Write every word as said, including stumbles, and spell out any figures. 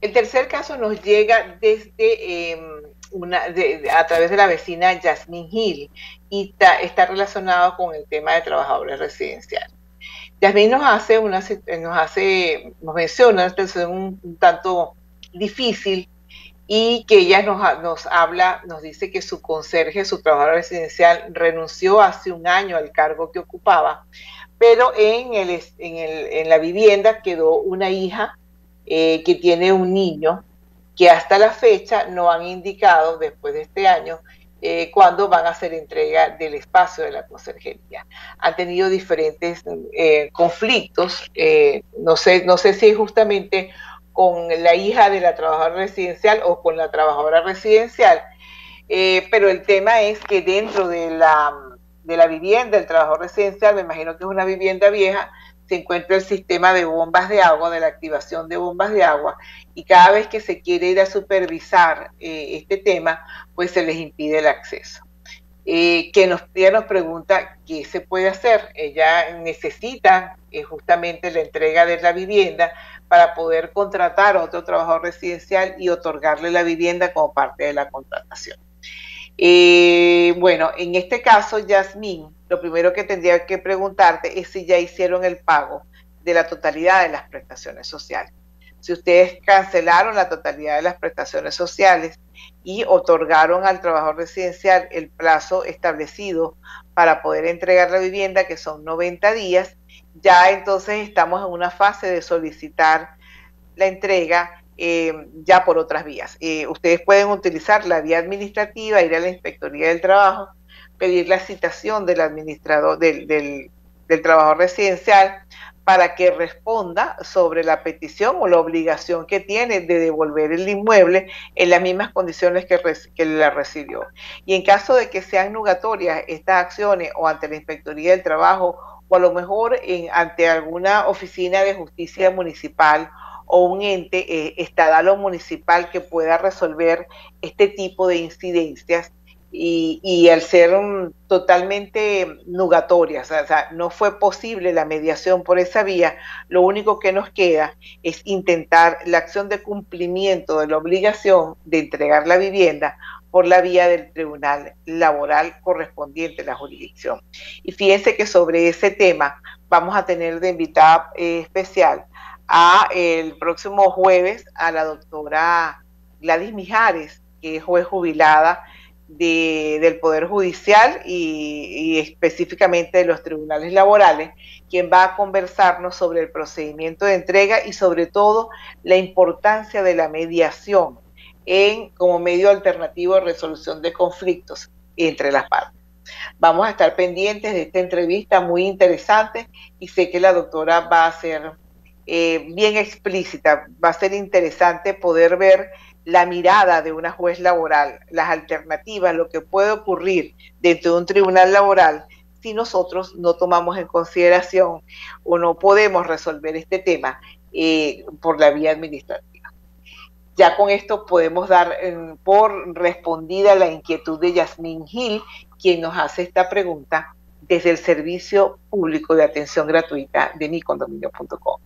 El tercer caso nos llega desde eh, una, de, a través de la vecina Yasmín Gil y ta, está relacionado con el tema de trabajadores residenciales. Yasmín nos hace una nos hace nos menciona una situación un, un tanto difícil y que ella nos, nos habla, nos dice que su conserje, su trabajador residencial, renunció hace un año al cargo que ocupaba, pero en, el, en, el, en la vivienda quedó una hija eh, que tiene un niño que hasta la fecha no han indicado, después de este año, eh, cuándo van a hacer entrega del espacio de la conserjería. Han tenido diferentes eh, conflictos, eh, no sé, no sé si justamente con la hija de la trabajadora residencial o con la trabajadora residencial. Eh, pero el tema es que dentro de la, de la vivienda, el trabajador residencial, me imagino que es una vivienda vieja, se encuentra el sistema de bombas de agua, de la activación de bombas de agua, y cada vez que se quiere ir a supervisar eh, este tema, pues se les impide el acceso. Eh, que nos, ella nos pregunta qué se puede hacer. Ella necesita eh, justamente la entrega de la vivienda para poder contratar a otro trabajador residencial y otorgarle la vivienda como parte de la contratación. Eh, bueno, en este caso, Yasmín, lo primero que tendría que preguntarte es si ya hicieron el pago de la totalidad de las prestaciones sociales. Si ustedes cancelaron la totalidad de las prestaciones sociales y otorgaron al trabajador residencial el plazo establecido para poder entregar la vivienda, que son noventa días, ya entonces estamos en una fase de solicitar la entrega eh, ya por otras vías. Eh, ustedes pueden utilizar la vía administrativa, ir a la Inspectoría del Trabajo, pedir la citación del administrador del, del, del trabajador residencial para que responda sobre la petición o la obligación que tiene de devolver el inmueble en las mismas condiciones que, que la recibió. Y en caso de que sean nugatorias estas acciones o ante la Inspectoría del Trabajo o a lo mejor en, ante alguna oficina de justicia municipal o un ente eh, estatal o municipal que pueda resolver este tipo de incidencias, Y, y al ser um, totalmente nugatorias, o sea, no fue posible la mediación por esa vía, lo único que nos queda es intentar la acción de cumplimiento de la obligación de entregar la vivienda por la vía del tribunal laboral correspondiente a la jurisdicción. Y fíjense que sobre ese tema vamos a tener de invitada eh, especial a el próximo jueves a la doctora Gladys Mijares, que es juez jubilada De, del Poder Judicial y, y específicamente de los tribunales laborales, quien va a conversarnos sobre el procedimiento de entrega y sobre todo la importancia de la mediación en, como medio alternativo de resolución de conflictos entre las partes. Vamos a estar pendientes de esta entrevista muy interesante y sé que la doctora va a ser eh, bien explícita, va a ser interesante poder ver la mirada de una juez laboral, las alternativas, lo que puede ocurrir dentro de un tribunal laboral si nosotros no tomamos en consideración o no podemos resolver este tema eh, por la vía administrativa. Ya con esto podemos dar eh, por respondida la inquietud de Yasmín Gil, quien nos hace esta pregunta desde el Servicio Público de Atención Gratuita de mi condominio punto com.